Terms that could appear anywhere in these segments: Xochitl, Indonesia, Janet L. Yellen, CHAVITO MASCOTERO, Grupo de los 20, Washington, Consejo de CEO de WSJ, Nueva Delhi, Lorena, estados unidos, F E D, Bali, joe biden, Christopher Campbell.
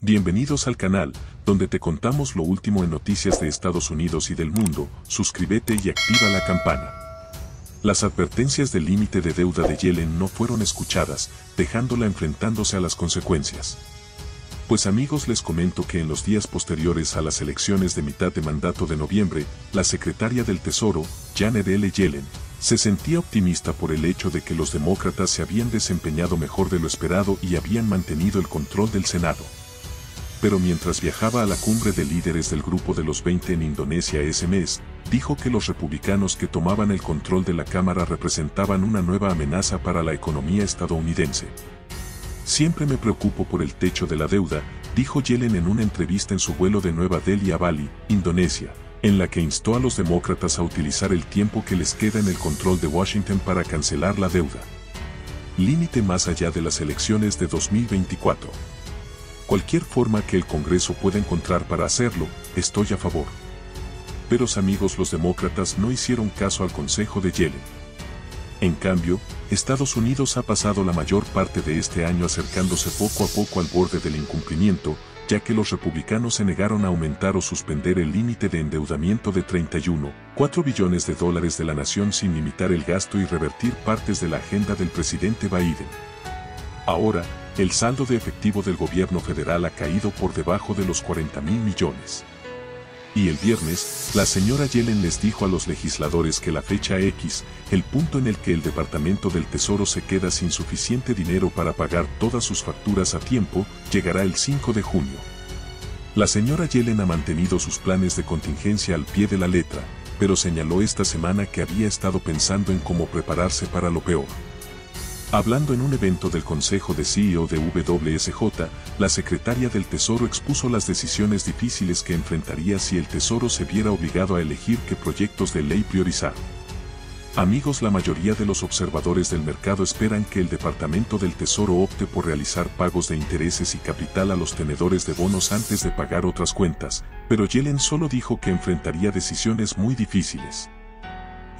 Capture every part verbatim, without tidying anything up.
Bienvenidos al canal, donde te contamos lo último en noticias de Estados Unidos y del mundo. Suscríbete y activa la campana. Las advertencias del límite de deuda de Yellen no fueron escuchadas, dejándola enfrentándose a las consecuencias. Pues amigos, les comento que en los días posteriores a las elecciones de mitad de mandato de noviembre, la secretaria del Tesoro, Janet L. Yellen, se sentía optimista por el hecho de que los demócratas se habían desempeñado mejor de lo esperado y habían mantenido el control del Senado. Pero mientras viajaba a la cumbre de líderes del Grupo de los veinte en Indonesia ese mes, dijo que los republicanos que tomaban el control de la Cámara representaban una nueva amenaza para la economía estadounidense. Siempre me preocupo por el techo de la deuda, dijo Yellen en una entrevista en su vuelo de Nueva Delhi a Bali, Indonesia, en la que instó a los demócratas a utilizar el tiempo que les queda en el control de Washington para cancelar la deuda. Límite más allá de las elecciones de dos mil veinticuatro. Cualquier forma que el Congreso pueda encontrar para hacerlo, estoy a favor. Pero amigos, los demócratas no hicieron caso al consejo de Yellen. En cambio, Estados Unidos ha pasado la mayor parte de este año acercándose poco a poco al borde del incumplimiento, ya que los republicanos se negaron a aumentar o suspender el límite de endeudamiento de treinta y uno coma cuatro billones de dólares de la nación sin limitar el gasto y revertir partes de la agenda del presidente Biden. Ahora, el saldo de efectivo del gobierno federal ha caído por debajo de los cuarenta mil millones. Y el viernes, la señora Yellen les dijo a los legisladores que la fecha X, el punto en el que el Departamento del Tesoro se queda sin suficiente dinero para pagar todas sus facturas a tiempo, llegará el cinco de junio. La señora Yellen ha mantenido sus planes de contingencia al pie de la letra, pero señaló esta semana que había estado pensando en cómo prepararse para lo peor. Hablando en un evento del Consejo de C E O de W S J, la secretaria del Tesoro expuso las decisiones difíciles que enfrentaría si el Tesoro se viera obligado a elegir qué proyectos de ley priorizar. Amigos, la mayoría de los observadores del mercado esperan que el Departamento del Tesoro opte por realizar pagos de intereses y capital a los tenedores de bonos antes de pagar otras cuentas, pero Yellen solo dijo que enfrentaría decisiones muy difíciles.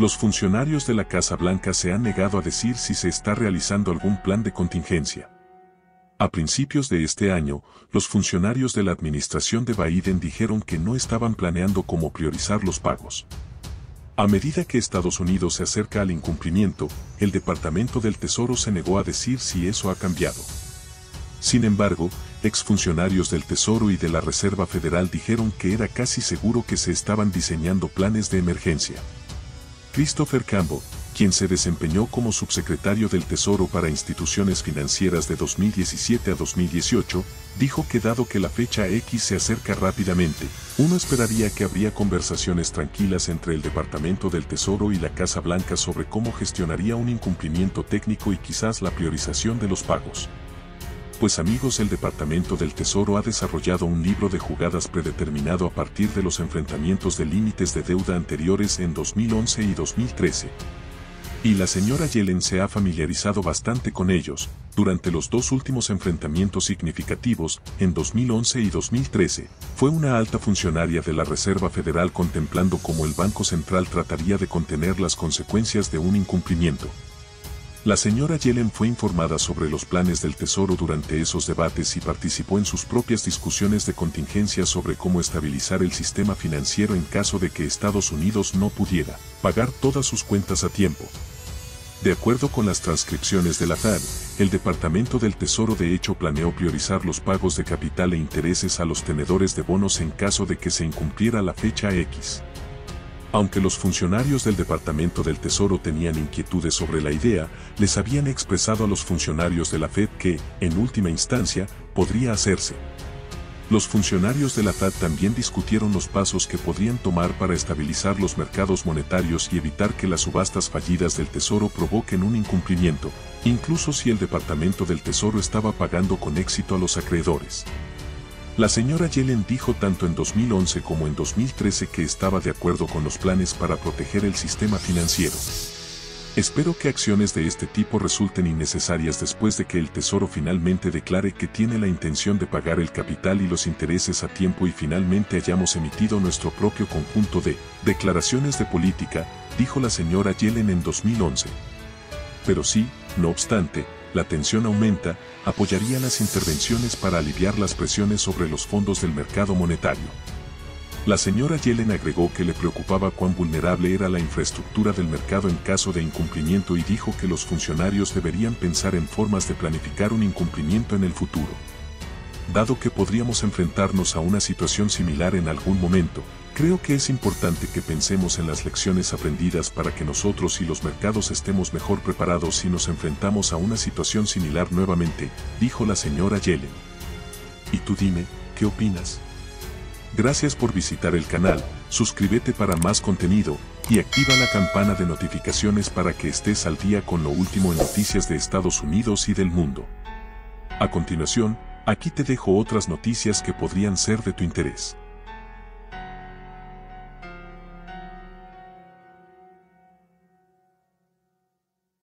Los funcionarios de la Casa Blanca se han negado a decir si se está realizando algún plan de contingencia. A principios de este año, los funcionarios de la administración de Biden dijeron que no estaban planeando cómo priorizar los pagos. A medida que Estados Unidos se acerca al incumplimiento, el Departamento del Tesoro se negó a decir si eso ha cambiado. Sin embargo, exfuncionarios del Tesoro y de la Reserva Federal dijeron que era casi seguro que se estaban diseñando planes de emergencia. Christopher Campbell, quien se desempeñó como subsecretario del Tesoro para instituciones financieras de dos mil diecisiete a dos mil dieciocho, dijo que dado que la fecha X se acerca rápidamente, uno esperaría que habría conversaciones tranquilas entre el Departamento del Tesoro y la Casa Blanca sobre cómo gestionaría un incumplimiento técnico y quizás la priorización de los pagos. Pues amigos, el Departamento del Tesoro ha desarrollado un libro de jugadas predeterminado a partir de los enfrentamientos de límites de deuda anteriores en dos mil once y dos mil trece. Y la señora Yellen se ha familiarizado bastante con ellos, durante los dos últimos enfrentamientos significativos, en dos mil once y dos mil trece, fue una alta funcionaria de la Reserva Federal contemplando cómo el Banco Central trataría de contener las consecuencias de un incumplimiento. La señora Yellen fue informada sobre los planes del Tesoro durante esos debates y participó en sus propias discusiones de contingencia sobre cómo estabilizar el sistema financiero en caso de que Estados Unidos no pudiera pagar todas sus cuentas a tiempo. De acuerdo con las transcripciones de la F E D, el Departamento del Tesoro de hecho planeó priorizar los pagos de capital e intereses a los tenedores de bonos en caso de que se incumpliera la fecha X. Aunque los funcionarios del Departamento del Tesoro tenían inquietudes sobre la idea, les habían expresado a los funcionarios de la F E D que, en última instancia, podría hacerse. Los funcionarios de la F E D también discutieron los pasos que podrían tomar para estabilizar los mercados monetarios y evitar que las subastas fallidas del Tesoro provoquen un incumplimiento, incluso si el Departamento del Tesoro estaba pagando con éxito a los acreedores. La señora Yellen dijo tanto en dos mil once como en dos mil trece que estaba de acuerdo con los planes para proteger el sistema financiero. Espero que acciones de este tipo resulten innecesarias después de que el Tesoro finalmente declare que tiene la intención de pagar el capital y los intereses a tiempo y finalmente hayamos emitido nuestro propio conjunto de declaraciones de política, dijo la señora Yellen en dos mil once. Pero sí, no obstante, la tensión aumenta, apoyaría las intervenciones para aliviar las presiones sobre los fondos del mercado monetario. La señora Yellen agregó que le preocupaba cuán vulnerable era la infraestructura del mercado en caso de incumplimiento y dijo que los funcionarios deberían pensar en formas de planificar un incumplimiento en el futuro. Dado que podríamos enfrentarnos a una situación similar en algún momento, creo que es importante que pensemos en las lecciones aprendidas para que nosotros y los mercados estemos mejor preparados si nos enfrentamos a una situación similar nuevamente, dijo la señora Yellen. Y tú dime, ¿qué opinas? Gracias por visitar el canal, suscríbete para más contenido y activa la campana de notificaciones para que estés al día con lo último en noticias de Estados Unidos y del mundo. A continuación, aquí te dejo otras noticias que podrían ser de tu interés.